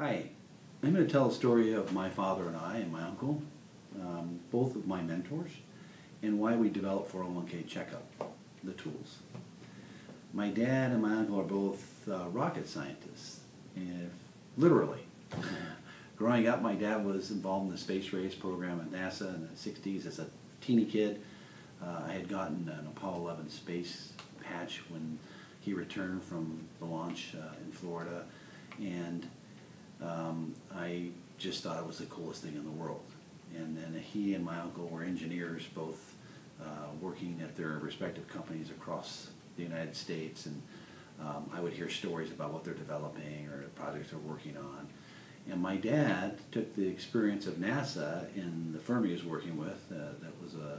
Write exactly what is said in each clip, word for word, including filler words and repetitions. Hi, I'm going to tell a story of my father and I and my uncle, um, both of my mentors, and why we developed four oh one K Checkup, the tools. My dad and my uncle are both uh, rocket scientists, and literally. Growing up, my dad was involved in the space race program at NASA in the sixties as a teeny kid. Uh, I had gotten an Apollo eleven space patch when he returned from the launch uh, in Florida, and Um, I just thought it was the coolest thing in the world. And then he and my uncle were engineers, both uh, working at their respective companies across the United States, and um, I would hear stories about what they're developing or the projects they're working on. And my dad took the experience of NASA and the firm he was working with, uh, that was a,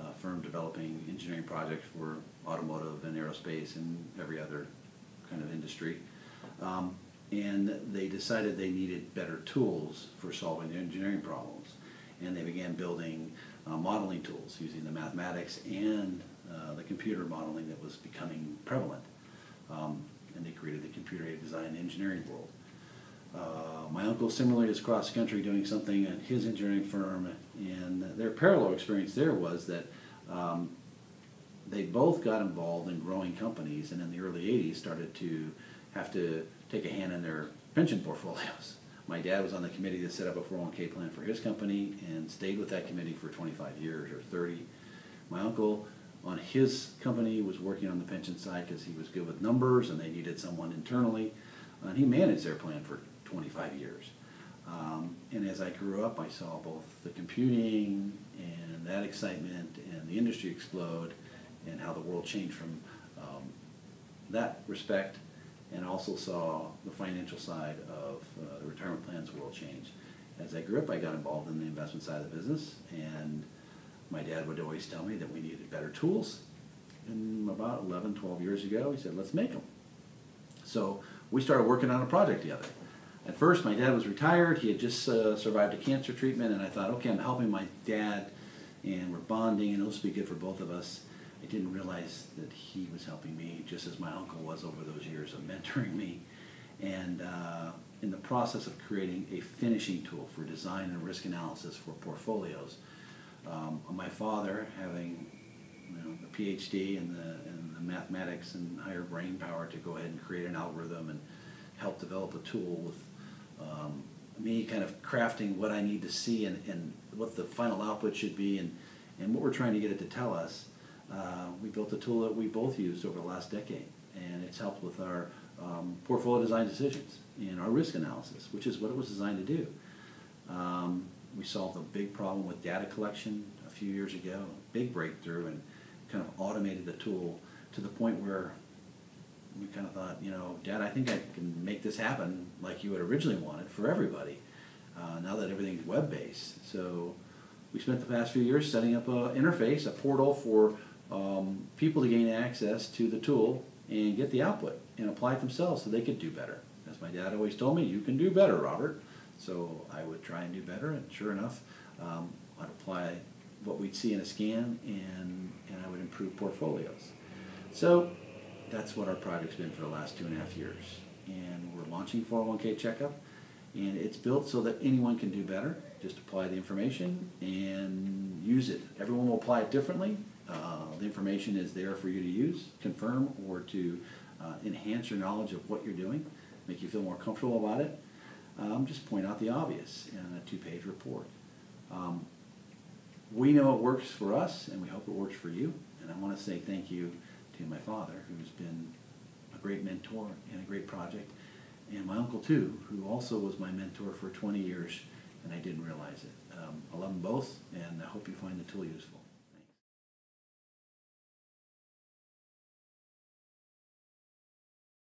a firm developing engineering projects for automotive and aerospace and every other kind of industry. Um, And they decided they needed better tools for solving their engineering problems. And they began building uh, modeling tools using the mathematics and uh, the computer modeling that was becoming prevalent. Um, and they created the computer-aided design and engineering world. Uh, my uncle similarly is cross-country doing something at his engineering firm. And their parallel experience there was that um, they both got involved in growing companies, and in the early eighties started to have to take a hand in their pension portfolios. My dad was on the committee that set up a four oh one K plan for his company and stayed with that committee for twenty-five years or thirty. My uncle on his company was working on the pension side because he was good with numbers and they needed someone internally, and he managed their plan for twenty-five years. Um, and as I grew up, I saw both the computing and that excitement and the industry explode and how the world changed from um, that respect, and also saw the financial side of uh, the retirement plans world change. As I grew up, I got involved in the investment side of the business, and my dad would always tell me that we needed better tools. And about eleven, twelve years ago, he said, let's make them. So we started working on a project together. At first, my dad was retired. He had just uh, survived a cancer treatment, and I thought, okay, I'm helping my dad, and we're bonding, and it'll be good for both of us. I didn't realize that he was helping me, just as my uncle was over those years of mentoring me. And uh, in the process of creating a finishing tool for design and risk analysis for portfolios, um, my father, having you know, a PhD in the, in the mathematics and higher brain power to go ahead and create an algorithm and help develop a tool with um, me kind of crafting what I need to see and, and what the final output should be and, and what we're trying to get it to tell us. Uh, we built a tool that we both used over the last decade, and it's helped with our um, portfolio design decisions and our risk analysis, which is what it was designed to do. Um, we solved a big problem with data collection a few years ago, a big breakthrough, and kind of automated the tool to the point where we kind of thought, you know, Dad, I think I can make this happen like you had originally wanted for everybody, uh, now that everything's web-based. So we spent the past few years setting up an interface, a portal for Um, people to gain access to the tool and get the output and apply it themselves so they could do better. As my dad always told me, you can do better, Robert. So I would try and do better, and sure enough, um, I'd apply what we'd see in a scan, and, and I would improve portfolios. So that's what our project's been for the last two and a half years. And we're launching four oh one K Checkup, and it's built so that anyone can do better. Just apply the information and use it. Everyone will apply it differently. Uh, the information is there for you to use, confirm, or to uh, enhance your knowledge of what you're doing, make you feel more comfortable about it. Um, just point out the obvious in a two-page report. Um, we know it works for us, and we hope it works for you. And I want to say thank you to my father, who's been a great mentor and a great project, and my uncle, too, who also was my mentor for twenty years, and I didn't realize it. Um, I love them both, and I hope you find the tool useful.